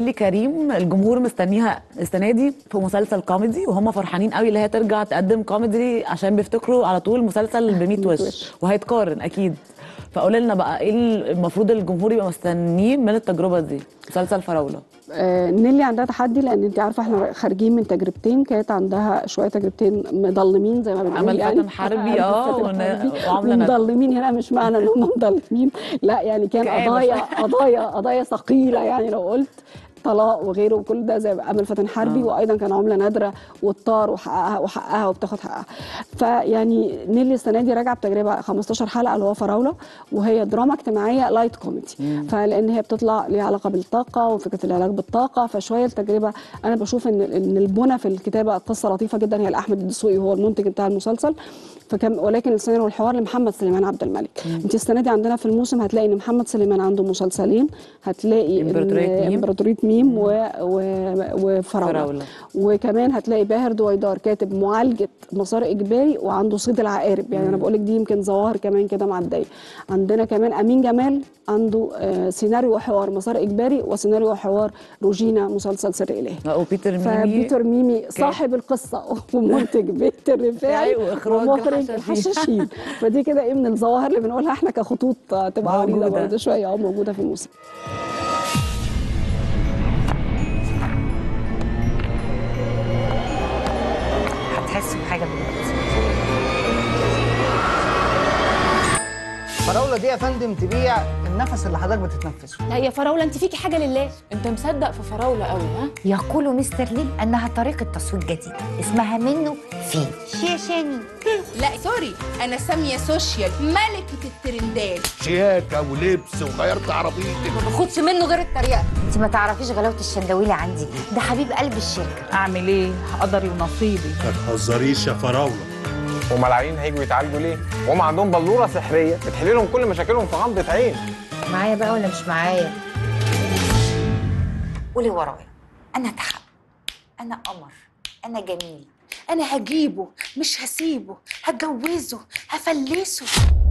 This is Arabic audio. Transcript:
نيلي كريم الجمهور مستنيها السنه دي في مسلسل كوميدي وهم فرحانين قوي اللي هي ترجع تقدم كوميدي عشان بيفتكروا على طول مسلسل ب100 وش وهيتقارن اكيد. فقولي لنا بقى ايه المفروض الجمهور يبقى مستنيه من التجربه دي مسلسل فراوله؟ نيلي عندها تحدي لان انت عارفه احنا خارجين من تجربتين كانت عندها شويه تجربتين مظلمين زي ما بنقول عمل يعني فتن حربي وعامله مظلمين هنا مش معنى ان هم مظلمين لا يعني كان قضايا ثقيله يعني لو قلت طلاق وغيره وكل ده زي امل فتن حربي وايضا كان عمله نادره والطار وحققها وبتاخد حقها. فيعني نيلي السنه دي راجعه بتجربه 15 حلقه اللي هو فراوله وهي دراما اجتماعيه لايت كوميدي فلان هي بتطلع ليها علاقه بالطاقه وفكره العلاج بالطاقه فشويه التجربه انا بشوف ان البنى في الكتابه قصه لطيفه جدا هي لاحمد الدسوقي وهو المنتج بتاع المسلسل فكان ولكن السيناريو والحوار لمحمد سليمان عبد الملك. انت السنه دي عندنا في الموسم هتلاقي ان محمد سليمان عنده مسلسلين هتلاقي امبراطوريه ميم وفراولة وكمان هتلاقي باهر دويدار كاتب معالجه مسار اجباري وعنده صيد العقارب يعني انا بقول لك دي يمكن ظواهر كمان كده معديه. عندنا كمان امين جمال عنده سيناريو وحوار مسار اجباري وسيناريو وحوار روجينا مسلسل سر الإله وبيتر ميمي صاحب القصه ومنتج بيت الرفاعي ومخرج الحشاشين فدي كده ايه من الظواهر اللي بنقولها احنا كخطوط تبقى عريضه برضه شويه موجوده في الموسم. هتحسوا بحاجه دلوقتي. فراوله دي يا فندم تبيع النفس اللي حضرتك بتتنفسه. لا يا فراوله انت فيكي حاجه لله، انت مصدق في فراوله قوي ها؟ يقول مستر لي انها طريقه تصوير جديده اسمها منه فيه. شيشاني. لا سوري انا ساميه سوشيال ملكه الترندات. شياكه ولبس وغيرت عربيتك. ما باخدش منه غير التريقه. انت ما تعرفيش غلاوه الشندويلي عندي ايه، ده حبيب قلب الشركه. اعمل ايه؟ قدري ونصيبي. ما تهزريش يا فراوله. هما العيانين هيجوا يتعالجوا ليه؟ وهم عندهم بلوره سحريه بتحل لهم كل مشاكلهم في غمضه عين. معايا بقى ولا مش معايا؟ قولي ورايا، انا تحب، انا قمر، انا جميل، انا هجيبه مش هسيبه، هتجوزه، هفلسه.